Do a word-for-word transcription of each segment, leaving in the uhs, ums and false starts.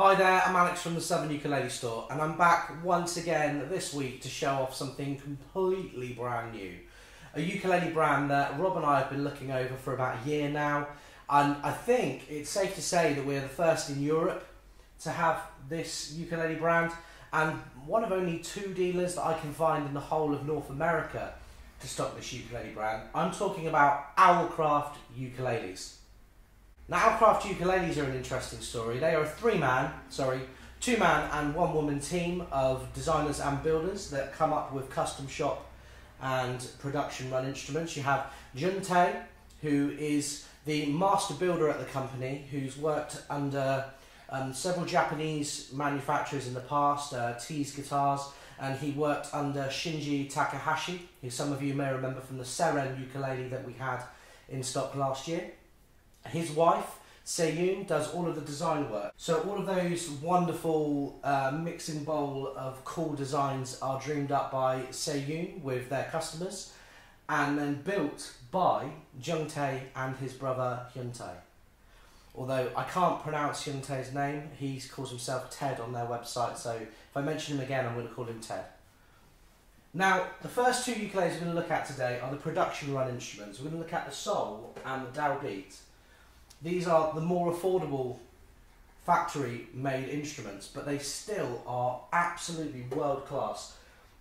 Hi there, I'm Alex from the Southern Ukulele Store, and I'm back once again this week to show off something completely brand new. A ukulele brand that Rob and I have been looking over for about a year now, and I think it's safe to say that we're the first in Europe to have this ukulele brand, and one of only two dealers that I can find in the whole of North America to stock this ukulele brand. I'm talking about Oulcraft ukuleles. Now, Oulcraft ukuleles are an interesting story. They are a three-man, sorry, two-man and one-woman team of designers and builders that come up with custom shop and production-run instruments. You have Jun Tae, who is the master builder at the company, who's worked under um, several Japanese manufacturers in the past, uh, Tease Guitars, and he worked under Shinji Takahashi, who some of you may remember from the Seren ukulele that we had in stock last year. His wife, Seoyoon, does all of the design work. So all of those wonderful uh, mixing bowl of cool designs are dreamed up by Seoyoon with their customers and then built by Jun Tae and his brother Hyuntae. Although I can't pronounce Hyuntae's name, he calls himself Ted on their website, so if I mention him again I'm going to call him Ted. Now, the first two ukuleles we're going to look at today are the production run instruments. We're going to look at the Sol and the Dalbeat. These are the more affordable factory-made instruments, but they still are absolutely world-class.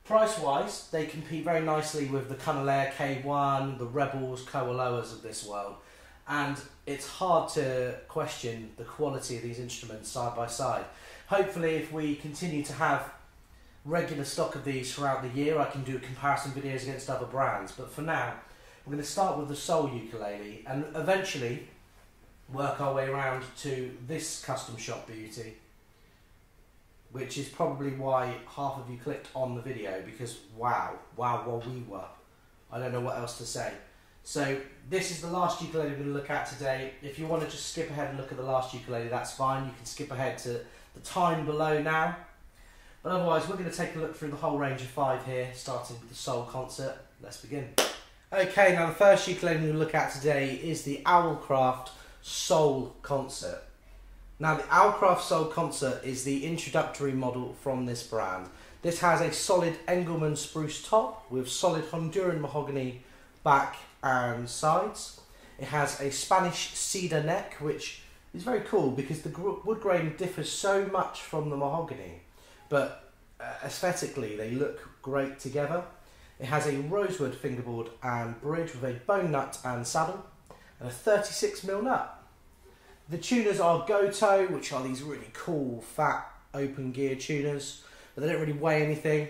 Price-wise, they compete very nicely with the Kanile'a K one, the Rebels, KoAlohas of this world, and it's hard to question the quality of these instruments side by side. Hopefully, if we continue to have regular stock of these throughout the year, I can do comparison videos against other brands, but for now, we're going to start with the Sol ukulele, and eventually work our way around to this custom shop beauty, which is probably why half of you clicked on the video, because wow, wow, wow, we were. I don't know what else to say. So this is the last ukulele we're going to look at today. If you want to just skip ahead and look at the last ukulele, that's fine. You can skip ahead to the time below now. But otherwise, we're going to take a look through the whole range of five here, starting with the Sol concert. Let's begin. Okay, now the first ukulele we're going to look at today is the Oulcraft Sol concert. Now, the Oulcraft Sol concert is the introductory model from this brand. This has a solid Engelmann spruce top with solid Honduran mahogany back and sides. It has a Spanish cedar neck, which is very cool because the wood grain differs so much from the mahogany, but uh, aesthetically they look great together. It has a rosewood fingerboard and bridge with a bone nut and saddle, and a thirty-six millimeter nut. The tuners are Gotoh, which are these really cool, fat, open gear tuners, but they don't really weigh anything.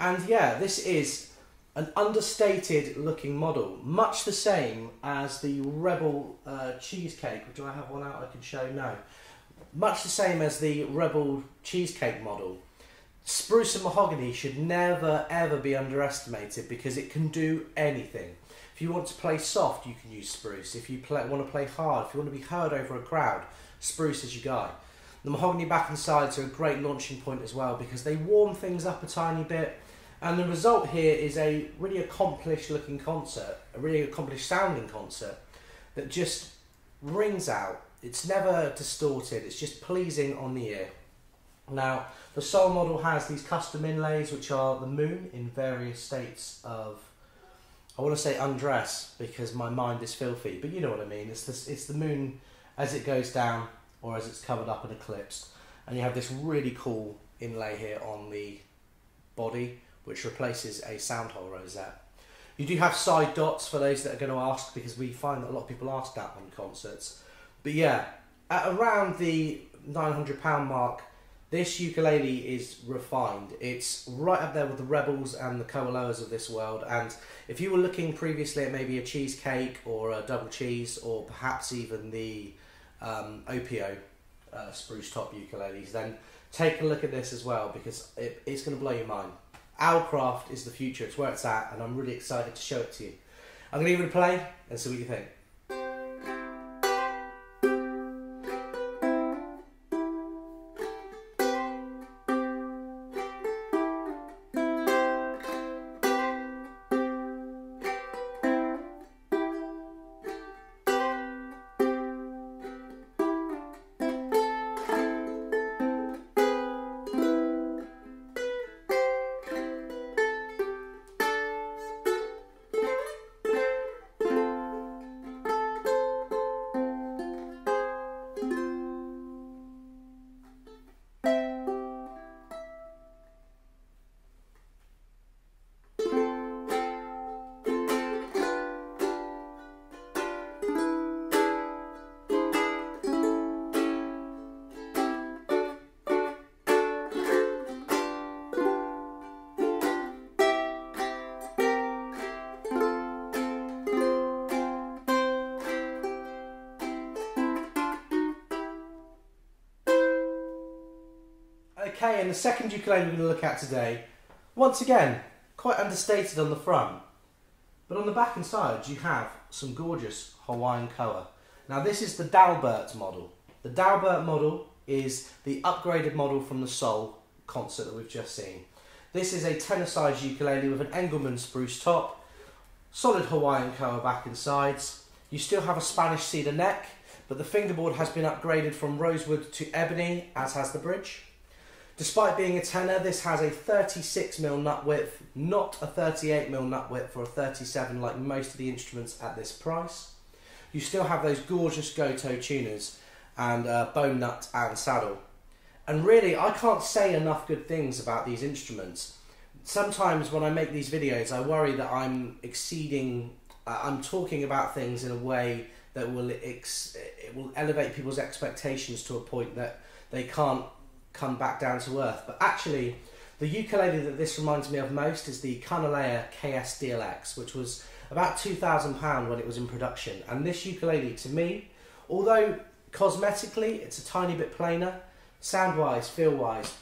And yeah, this is an understated looking model, much the same as the Rebel uh, Cheesecake. Do I have one out I can show? No. Much the same as the Rebel Cheesecake model. Spruce and mahogany should never, ever be underestimated because it can do anything. If you want to play soft, you can use spruce. If you play, want to play hard, if you want to be heard over a crowd, spruce is your guy. The mahogany back and sides are a great launching point as well because they warm things up a tiny bit. And the result here is a really accomplished looking concert, a really accomplished sounding concert that just rings out. It's never distorted, it's just pleasing on the ear. Now, the Sol model has these custom inlays, which are the moon in various states of, I want to say undress because my mind is filthy, but you know what I mean. It's this, it's the moon as it goes down or as it's covered up and eclipsed. And you have this really cool inlay here on the body, which replaces a sound hole rosette. You do have side dots for those that are going to ask, because we find that a lot of people ask that on concerts. But yeah, at around the nine hundred pound mark, this ukulele is refined. It's right up there with the Rebels and the Koaloas of this world, and if you were looking previously at maybe a Cheesecake or a Double Cheese or perhaps even the um, Opio uh, spruce top ukuleles, then take a look at this as well because it, it's going to blow your mind. Oulcraft is the future, it's where it's at, and I'm really excited to show it to you. I'm going to leave it a play and see what you think. okay, and the second ukulele we're going to look at today, once again, quite understated on the front. But on the back and sides you have some gorgeous Hawaiian koa. Now this is the Dalbeat model. The Dalbeat model is the upgraded model from the Seoul concert that we've just seen. This is a tenor-sized ukulele with an Engelmann spruce top, solid Hawaiian koa back and sides. You still have a Spanish cedar neck, but the fingerboard has been upgraded from rosewood to ebony, as has the bridge. Despite being a tenor, this has a thirty-six millimeter nut width, not a thirty-eight millimeter nut width or a thirty-seven like most of the instruments at this price. You still have those gorgeous Gotoh tuners and uh, bone nut and saddle. And really, I can't say enough good things about these instruments. Sometimes when I make these videos, I worry that I'm exceeding, uh, I'm talking about things in a way that will, ex it will elevate people's expectations to a point that they can't come back down to earth. But actually, the ukulele that this reminds me of most is the Kanile'a K S D L X, which was about two thousand pounds when it was in production. And this ukulele, to me, although cosmetically it's a tiny bit plainer, sound-wise, feel-wise,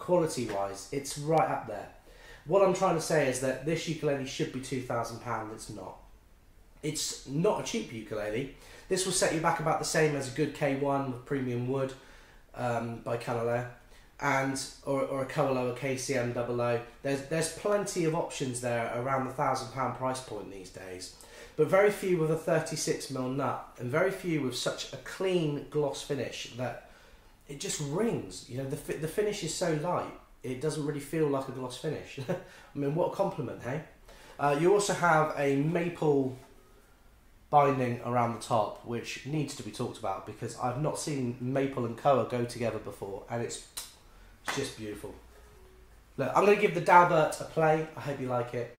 quality-wise, it's right up there. What I'm trying to say is that this ukulele should be two thousand pounds, it's not. It's not a cheap ukulele. This will set you back about the same as a good K one with premium wood um, by Kanile'a, and or, or a KoAloha K C M double O. There's, there's plenty of options there around the one thousand pound price point these days, but very few with a thirty-six millimeter nut, and very few with such a clean gloss finish that it just rings. You know, the, fi the finish is so light, it doesn't really feel like a gloss finish. I mean, what a compliment, hey? Uh, you also have a maple binding around the top, which needs to be talked about because I've not seen maple and koa go together before, and it's, it's just beautiful. Look, I'm going to give the Dalbeat a play. I hope you like it.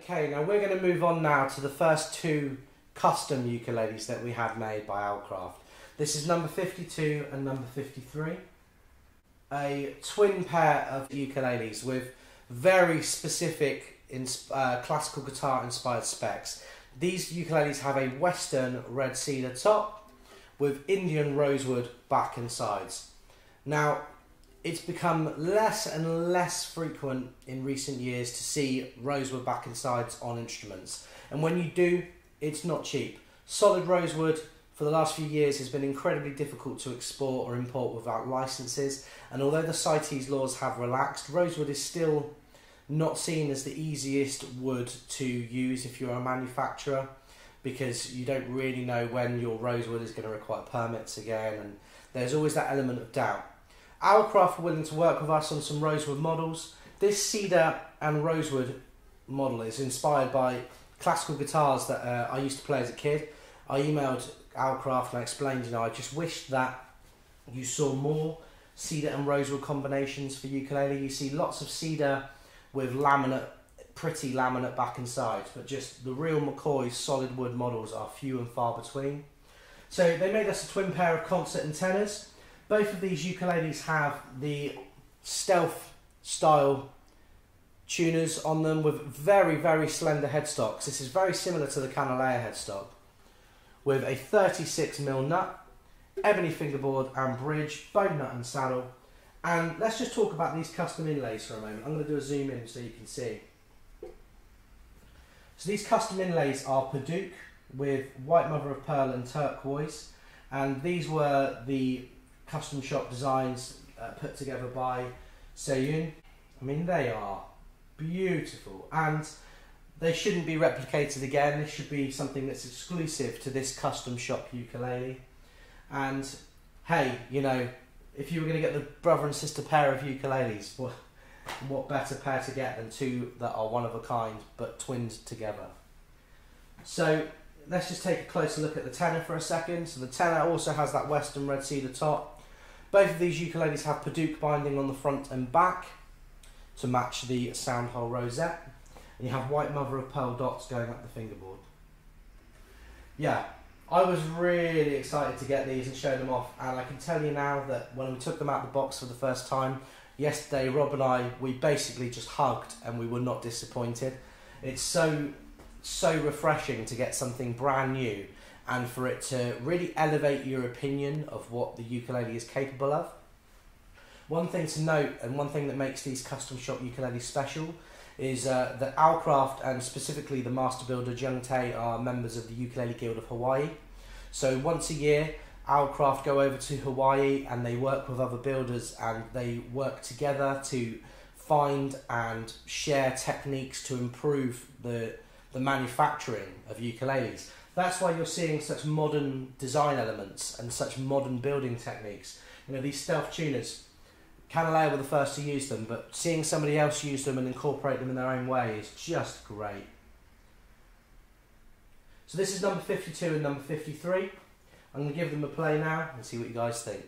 Okay, now we're going to move on now to the first two custom ukuleles that we have made by Oulcraft. This is number fifty-two and number fifty-three. A twin pair of ukuleles with very specific uh, classical guitar inspired specs. These ukuleles have a Western red cedar top with Indian rosewood back and sides. Now, it's become less and less frequent in recent years to see rosewood back and sides on instruments. And when you do, it's not cheap. Solid rosewood for the last few years has been incredibly difficult to export or import without licenses. And although the CITES laws have relaxed, rosewood is still not seen as the easiest wood to use if you're a manufacturer, because you don't really know when your rosewood is going to require permits again. And there's always that element of doubt. Oulcraft are willing to work with us on some rosewood models. This cedar and rosewood model is inspired by classical guitars that uh, I used to play as a kid. I emailed Oulcraft and I explained, you know, I just wish that you saw more cedar and rosewood combinations for ukulele. You see lots of cedar with laminate, pretty laminate back and sides, but just the real McCoy solid wood models are few and far between. So they made us a twin pair of concert and tenors. Both of these ukuleles have the stealth style tuners on them with very, very slender headstocks. This is very similar to the Kanile'a headstock, with a thirty-six millimeter nut, ebony fingerboard and bridge, bone nut and saddle. And let's just talk about these custom inlays for a moment. I'm going to do a zoom in so you can see. So these custom inlays are padauk with white mother of pearl and turquoise, and these were the custom shop designs uh, put together by Seoyoon. I mean, they are beautiful, and they shouldn't be replicated again. This should be something that's exclusive to this custom shop ukulele. And hey, you know, if you were going to get the brother and sister pair of ukuleles, what, what better pair to get than two that are one of a kind but twinned together? So let's just take a closer look at the tenor for a second. So the tenor also has that western red cedar top. Both of these ukuleles have padauk binding on the front and back to match the sound hole rosette, and you have white mother of pearl dots going up the fingerboard. Yeah, I was really excited to get these and show them off, and I can tell you now that when we took them out of the box for the first time yesterday, Rob and I, we basically just hugged and we were not disappointed. It's so, so refreshing to get something brand new and for it to really elevate your opinion of what the ukulele is capable of. One thing to note, and one thing that makes these custom shop ukuleles special, is uh, that Oulcraft and specifically the master builder Jun Tae are members of the Ukulele Guild of Hawaii. So once a year, Oulcraft go over to Hawaii and they work with other builders, and they work together to find and share techniques to improve the, the manufacturing of ukuleles. That's why you're seeing such modern design elements and such modern building techniques. You know, these stealth tuners, Kanile'a were the first to use them, but seeing somebody else use them and incorporate them in their own way is just great. So this is number fifty-two and number fifty-three. I'm going to give them a play now and see what you guys think.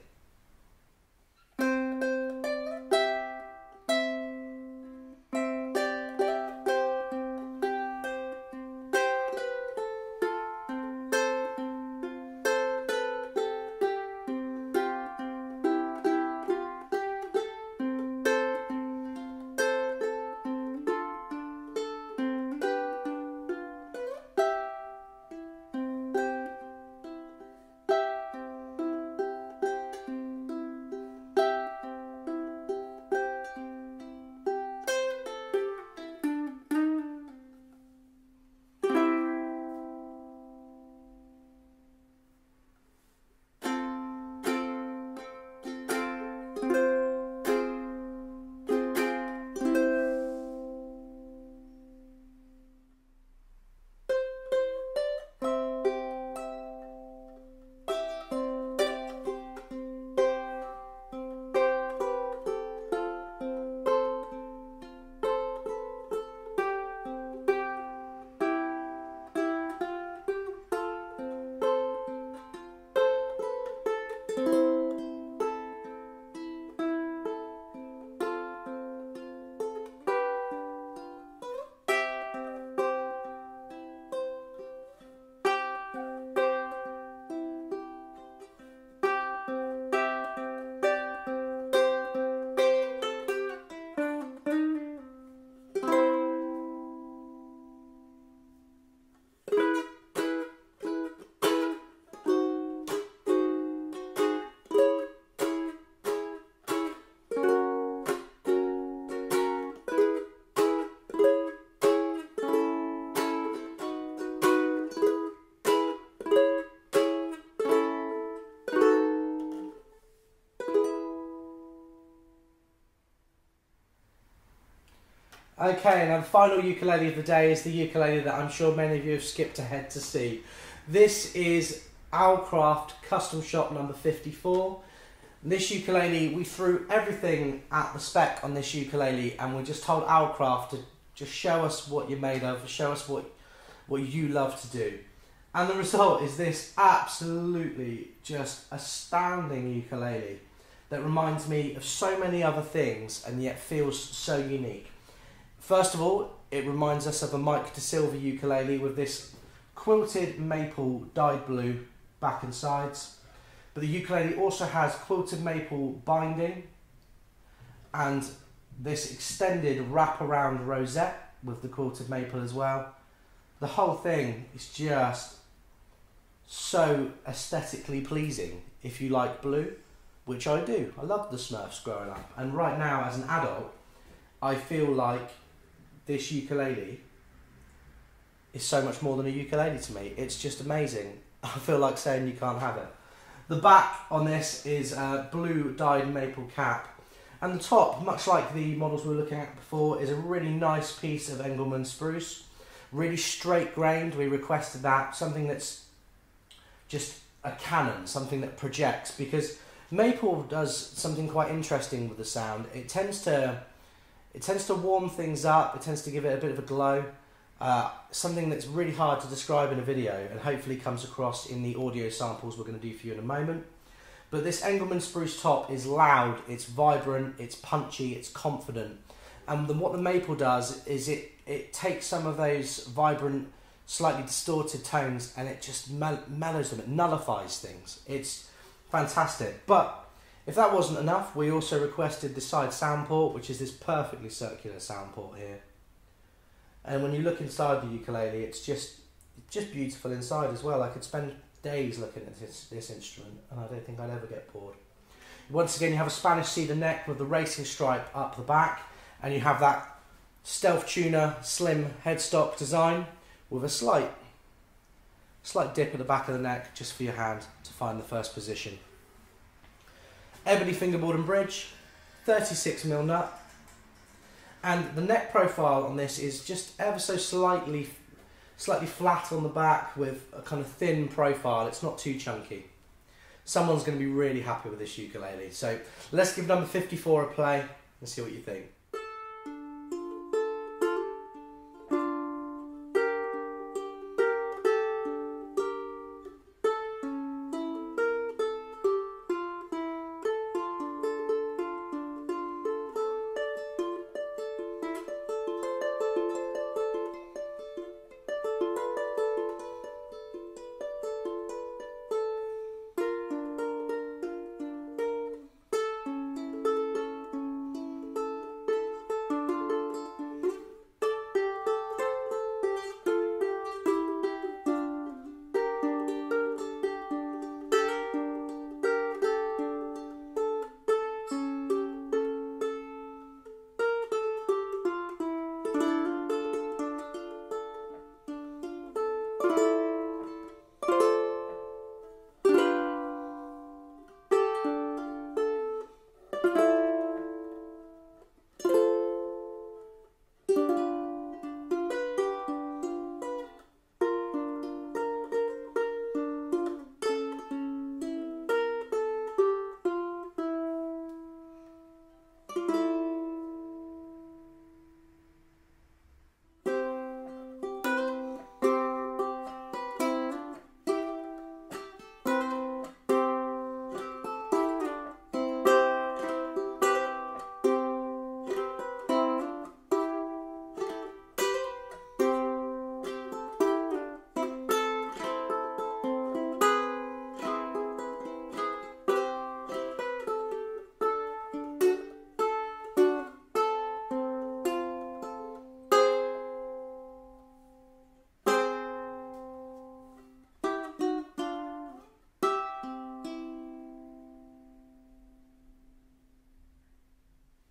Okay, and the final ukulele of the day is the ukulele that I'm sure many of you have skipped ahead to see. This is Oulcraft Custom Shop number fifty-four. This ukulele, we threw everything at the spec on this ukulele, and we just told Oulcraft to just show us what you're made of, show us what, what you love to do. And the result is this absolutely just astounding ukulele that reminds me of so many other things and yet feels so unique. First of all, it reminds us of a Mike DaSilva ukulele with this quilted maple dyed blue back and sides. But the ukulele also has quilted maple binding and this extended wrap-around rosette with the quilted maple as well. The whole thing is just so aesthetically pleasing if you like blue, which I do. I loved the Smurfs growing up, and right now as an adult I feel like this ukulele is so much more than a ukulele to me. It's just amazing. I feel like saying you can't have it. The back on this is a blue dyed maple cap, and the top, much like the models we were looking at before, is a really nice piece of Engelmann spruce, really straight grained. We requested that, something that's just a canon, something that projects, because maple does something quite interesting with the sound. It tends to it tends to warm things up, it tends to give it a bit of a glow, uh, something that's really hard to describe in a video and hopefully comes across in the audio samples we're going to do for you in a moment. But this Engelmann spruce top is loud, it's vibrant, it's punchy, it's confident, and the, what the maple does is it, it takes some of those vibrant, slightly distorted tones and it just mell mellows them, it nullifies things. It's fantastic. But if that wasn't enough, we also requested the side sound port, which is this perfectly circular sound port here. And when you look inside the ukulele, it's just just beautiful inside as well. I could spend days looking at this, this instrument and I don't think I'd ever get bored. Once again, you have a Spanish cedar neck with the racing stripe up the back, and you have that stealth tuner slim headstock design with a slight, slight dip at the back of the neck just for your hand to find the first position. Ebony fingerboard and bridge, thirty-six millimeter nut, and the neck profile on this is just ever so slightly, slightly flat on the back with a kind of thin profile. It's not too chunky. Someone's going to be really happy with this ukulele. So let's give number fifty-four a play and see what you think.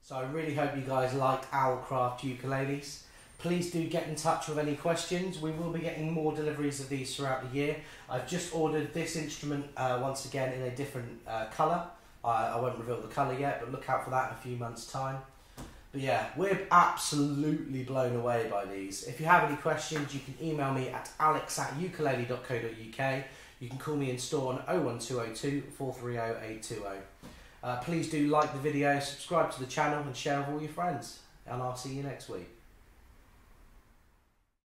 So I really hope you guys like Oulcraft ukuleles. Please do get in touch with any questions. We will be getting more deliveries of these throughout the year. I've just ordered this instrument uh, once again in a different uh, colour. I, I won't reveal the colour yet, but look out for that in a few months' time. But yeah, we're absolutely blown away by these. If you have any questions, you can email me at alex at ukulele dot co dot uk. You can call me in store on oh one two oh two, four three oh, eight two oh. Uh, please do like the video, subscribe to the channel and share with all your friends, and I'll see you next week.